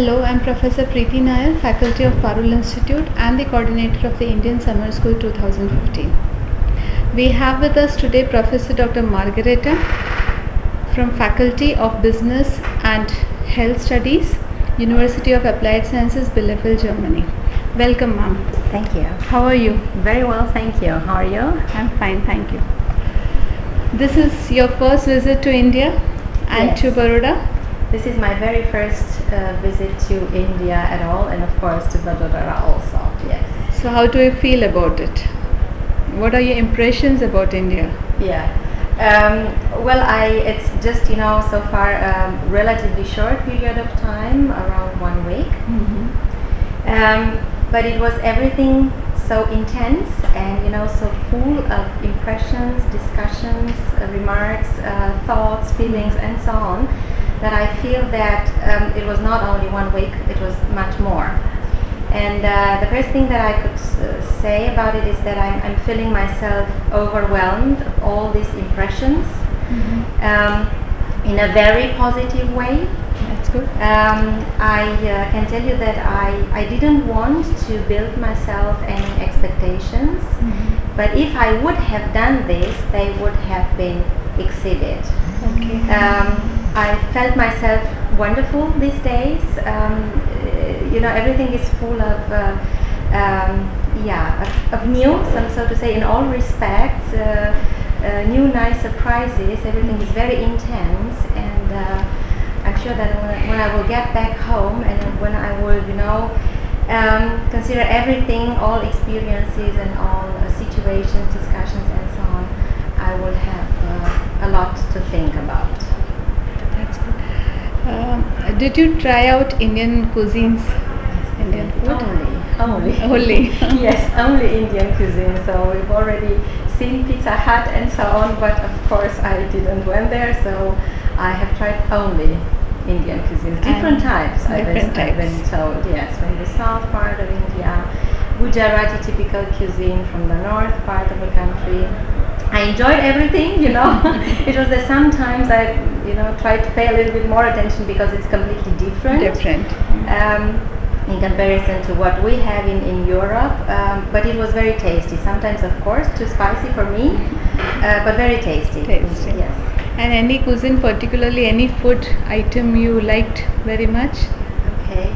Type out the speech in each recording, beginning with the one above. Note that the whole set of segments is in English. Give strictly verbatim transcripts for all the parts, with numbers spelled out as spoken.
Hello, I am Professor Preeti Nayar, Faculty of Parul Institute and the coordinator of the Indian Summer School twenty fifteen. We have with us today Professor Doctor Margareta from Faculty of Business and Health Studies, University of Applied Sciences, Bielefeld, Germany. Welcome, ma'am. Thank you. How are you? Very well, thank you. How are you? I am fine, thank you. This is your first visit to India and yes. to Baroda? This is my very first uh, visit to India at all, and of course to Vadodara also, yes. So how do you feel about it? What are your impressions about India? Yeah, um, well, I it's just, you know, so far a um, relatively short period of time, around one week. Mm-hmm. um, but it was everything so intense and, you know, so full of impressions, discussions, uh, remarks, uh, thoughts, feelings and so on. That I feel that um, it was not only one week, it was much more. And uh, the first thing that I could uh, say about it is that I'm, I'm feeling myself overwhelmed of all these impressions, mm-hmm. um, in a very positive way. That's good. Um, I uh, can tell you that I, I didn't want to build myself any expectations, mm-hmm. but if I would have done this, they would have been exceeded. Okay. Um, I felt myself wonderful these days. Um, you know, everything is full of, uh, um, yeah, of, of new, some, so to say, in all respects. Uh, uh, new, nice surprises. Everything is very intense, and uh, I'm sure that when, when I will get back home and when I will, you know, um, consider everything, all experiences and all uh, situations, discussions, and so on, I will have uh, a lot to think about. Uh, did you try out Indian cuisines? Yes, Indian food? Only. Only. only. Yes, only Indian cuisine. So we've already seen Pizza Hut and so on, but of course I didn't went there, so I have tried only Indian cuisines. Different and types, different I was told. Yes, from the south part of India, Gujarati typical cuisine from the north part of the country. I enjoyed everything, you know. It was that sometimes I, you know, tried to pay a little bit more attention because it's completely different. Different. Um, in comparison to what we have in, in Europe, um, but it was very tasty. Sometimes, of course, too spicy for me, uh, but very tasty. Tasty. Yes. And any cuisine, particularly any food item you liked very much? Okay.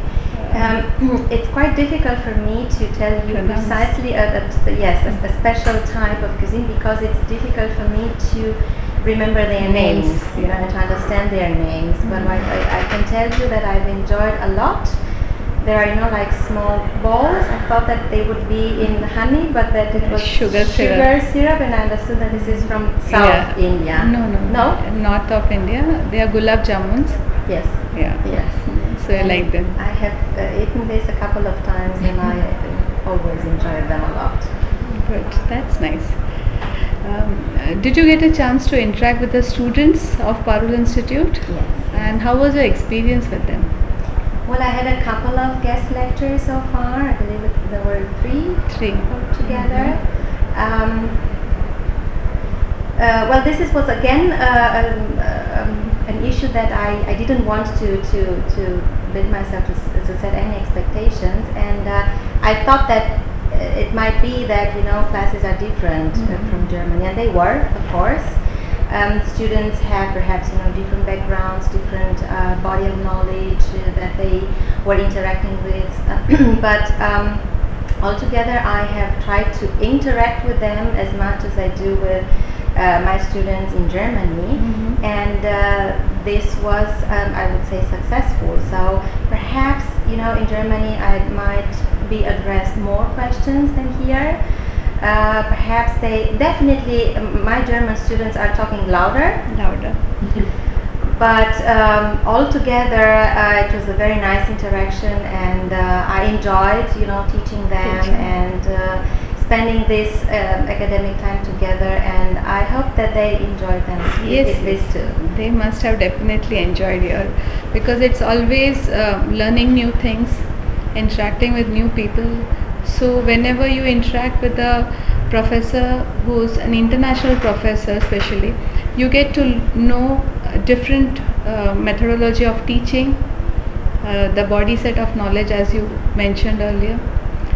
Um, it's quite difficult for me to tell you Pronounce. precisely a, a, yes, a, a special type of cuisine because it's difficult for me to remember their names, names you know, and to understand their names. Mm-hmm. But I, I, I can tell you that I've enjoyed a lot. There are, you know, like small balls. I thought that they would be in honey, but that it was sugar, sugar syrup. syrup, and I understood that this is from South yeah. India. No, no, no, north of India. They are gulab jamuns. Yes. Yeah. Yes. So I like them. I have uh, eaten this a couple of times, and I uh, always enjoy them a lot. Good, that's nice. Um, uh, did you get a chance to interact with the students of Parul Institute? Yes. And how was your experience with them? Well, I had a couple of guest lectures so far. I believe it, there were three. Three. Together. Mm-hmm. um, uh, well, this is, was again uh, um, um, an issue that I, I didn't want to, to, to build myself to, to set any expectations, and uh, I thought that uh, it might be that, you know, classes are different, mm-hmm. uh, from Germany, and they were, of course. Um, students have perhaps, you know, different backgrounds, different uh, body of knowledge uh, that they were interacting with, uh, but um, altogether I have tried to interact with them as much as I do with Uh, my students in Germany, mm-hmm. and uh, this was, um, I would say, successful. So perhaps, you know, in Germany I might be addressed more questions than here. Uh, perhaps they definitely, um, my German students are talking louder. Louder. Mm-hmm. But um, altogether, uh, it was a very nice interaction, and uh, I enjoyed, you know, teaching them teaching. and. Uh, spending this um, academic time together, and I hope that they enjoyed them. Yes, this too. They must have definitely enjoyed here, because it's always uh, learning new things, interacting with new people. So whenever you interact with a professor who's an international professor especially, you get to know different uh, methodology of teaching, uh, the body set of knowledge, as you mentioned earlier.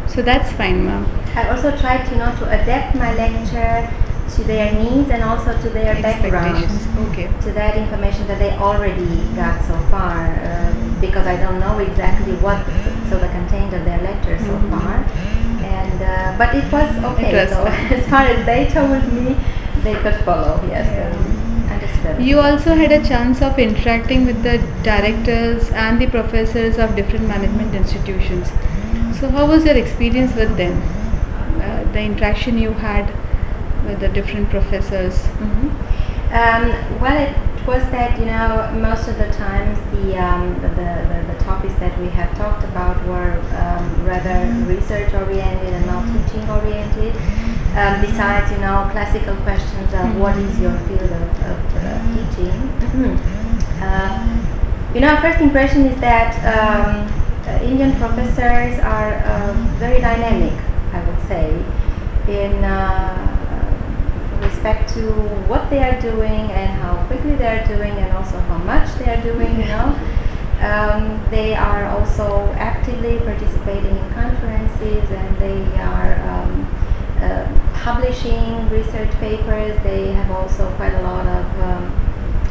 So that's fine, ma'am. I also tried, you know, to adapt my lecture to their needs and also to their backgrounds, okay, to that information that they already got so far, um, because I don't know exactly what so the content of their lecture so mm-hmm. far, and uh, but it was okay. It was so as far as they told me, they could follow. Yes, yeah. um, understood. You also had a chance of interacting with the directors and the professors of different management institutions. So how was your experience with them? Uh, the interaction you had with the different professors? Mm-hmm. um, well, it was that, you know, most of the times the, um, the, the, the topics that we have talked about were um, rather mm-hmm. research oriented and not teaching oriented. Um, besides, you know, classical questions of mm-hmm. what is your field of, of uh, teaching. Mm-hmm. uh, you know, our first impression is that um, uh, Indian professors are uh, very dynamic, I would say, in uh, respect to what they are doing and how quickly they are doing and also how much they are doing, you know. Um, they are also actively participating in conferences, and they are um, uh, publishing research papers. They have also quite a lot of, um,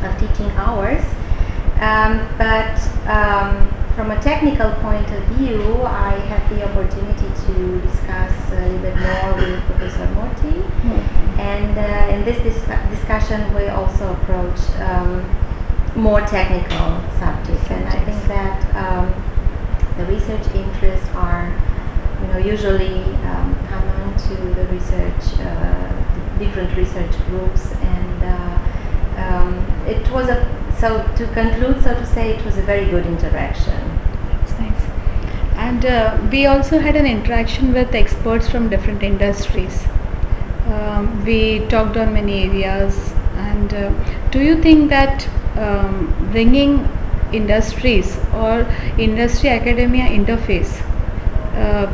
of teaching hours. Um, but um, from a technical point of view, I had the opportunity to discuss a little bit more with Professor Morty. Mm-hmm. And uh, in this dis discussion, we also approached um, more technical subjects, and I think that um, the research interests are, you know, usually um, common to the research, uh, different research groups, and uh, um, it was a so to conclude, so to say, it was a very good interaction. That's nice. And uh, we also had an interaction with experts from different industries. Um, we talked on many areas. And uh, do you think that um, bringing industries or industry-academia interface uh,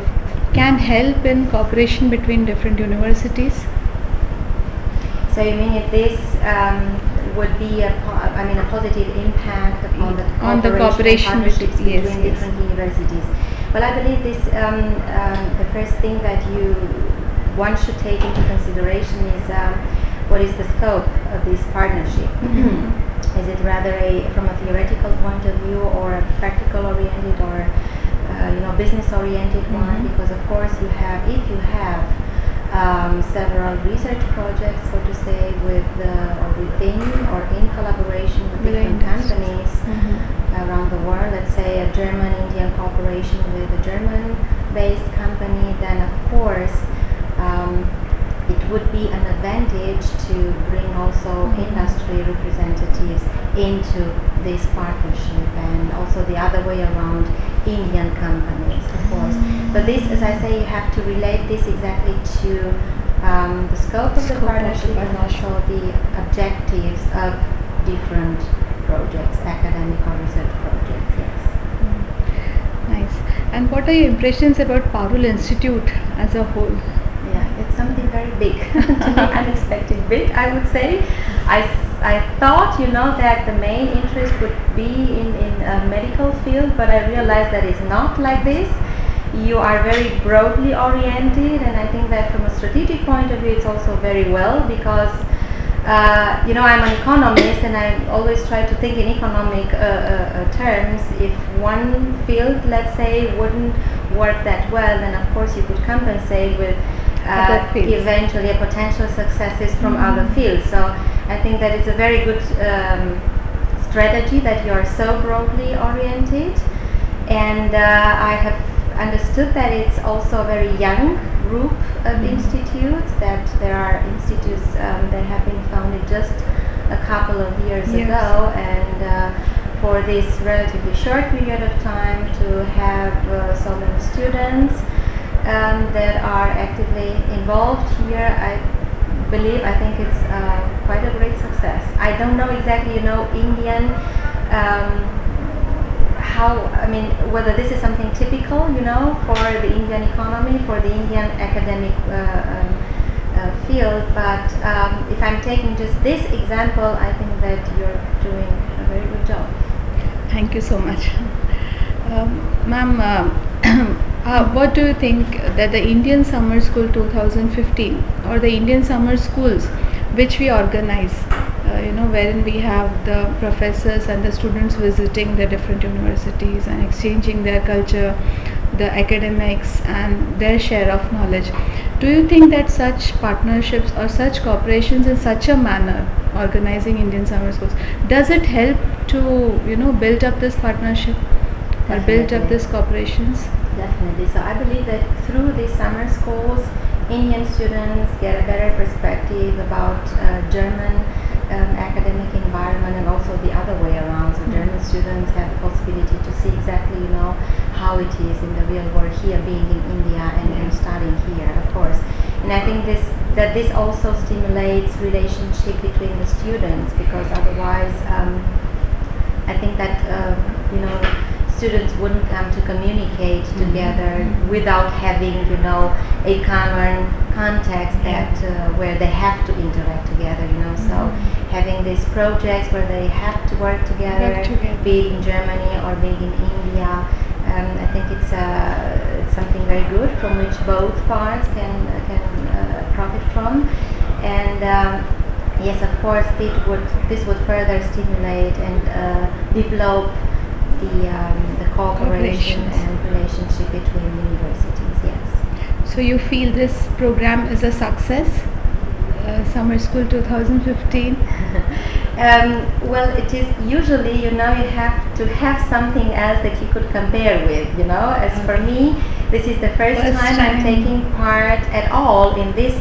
can help in cooperation between different universities? So you mean if this um, would be a, I mean, a positive impact upon the on the cooperation partnerships between yes, different yes. universities? Well, I believe this um, um, the first thing that you one should take into consideration is um, what is the scope of this partnership? Mm-hmm. Is it rather a from a theoretical point of view, or a practical oriented, or uh, you know, business oriented mm-hmm. one? Because of course you have, if you have um, several research projects, so to say, with uh, or within or in collaboration with different companies mm-hmm. around the world. Let's say a German-Indian cooperation with a German-based company, then of course. Um, it would be an advantage to bring also mm-hmm. industry representatives into this partnership, and also the other way around, Indian companies, of course. Mm-hmm. But this, as I say, you have to relate this exactly to um, the scope of the scope partnership of the and also the objectives of different projects, academic or research projects, yes. Mm-hmm. Nice. And what are your impressions about Parul Institute as a whole? It's something very big, to me, unexpected big, I would say. I, I thought, you know, that the main interest would be in, in a medical field, but I realized that it's not like this. You are very broadly oriented, and I think that from a strategic point of view, it's also very well, because, uh, you know, I'm an economist, and I always try to think in economic uh, uh, terms. If one field, let's say, wouldn't work that well, then of course you could compensate with Uh, eventually a potential successes from mm-hmm. other fields. So I think that it's a very good um, strategy that you are so broadly oriented, and uh, I have understood that it's also a very young group of mm-hmm. institutes, that there are institutes um, that have been founded just a couple of years yes. ago, and uh, for this relatively short period of time to have uh, so many students Um, that are actively involved here, I believe, I think it's uh, quite a great success. I don't know exactly, you know, Indian, um, how, I mean, whether this is something typical, you know, for the Indian economy, for the Indian academic uh, uh, field, but um, if I'm taking just this example, I think that you're doing a very good job. Thank you so much. Um, Ma'am, uh, uh, what do you think that the Indian Summer School twenty fifteen or the Indian Summer Schools which we organize, uh, you know, wherein we have the professors and the students visiting the different universities and exchanging their culture, the academics and their share of knowledge. Do you think that such partnerships or such cooperations in such a manner, organizing Indian Summer Schools, does it help to, you know, build up this partnership? Or built up these corporations? Definitely. So I believe that through these summer schools, Indian students get a better perspective about uh, German um, academic environment, and also the other way around. So mm-hmm. German students have the possibility to see exactly, you know, how it is in the real world here, being in India and, and studying here, of course. And I think this that this also stimulates relationship between the students, because otherwise, um, I think that uh, you know. students wouldn't come to communicate mm-hmm. together without having, you know, a common context that uh, where they have to interact together, you know. Mm-hmm. So having these projects where they have to work together, work together. be it in Germany or be it in India, um, I think it's uh, something very good from which both parts can uh, can uh, profit from. And um, yes, of course, this would this would further stimulate and uh, develop the, um, the cooperation and relationship between universities, yes. So you feel this program is a success, uh, Summer School twenty fifteen? um, well, it is usually, you know, you have to have something else that you could compare with, you know. As for me, this is the first, first time, time I'm taking part at all in this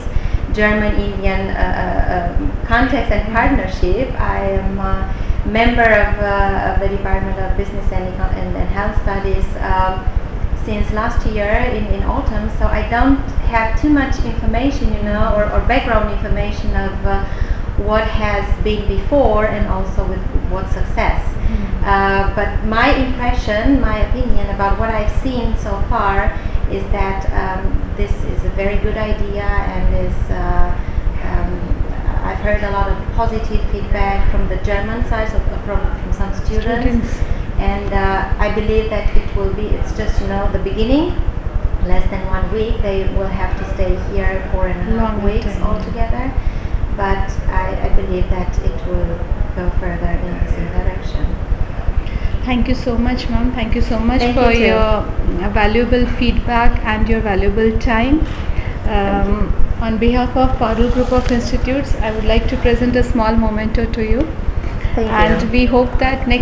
German-Indian uh, uh, context and partnership. I am uh, member of, uh, of the Department of Business and, and, and Health Studies um, since last year in, in autumn, so I don't have too much information, you know, or, or background information of uh, what has been before and also with, with what success. Mm-hmm. uh, but my impression, my opinion about what I've seen so far is that um, this is a very good idea, and is uh, I've heard a lot of positive feedback from the German side, so from, from some students, students. and uh, I believe that it will be, it's just, you know, the beginning, less than one week, they will have to stay here for a long weeks altogether, but I, I believe that it will go further in the same direction. Thank you so much, ma'am. Thank you so much Thank for you your valuable feedback and your valuable time. Um, On behalf of Parul Group of Institutes, I would like to present a small memento to you. Thank you. And we hope that next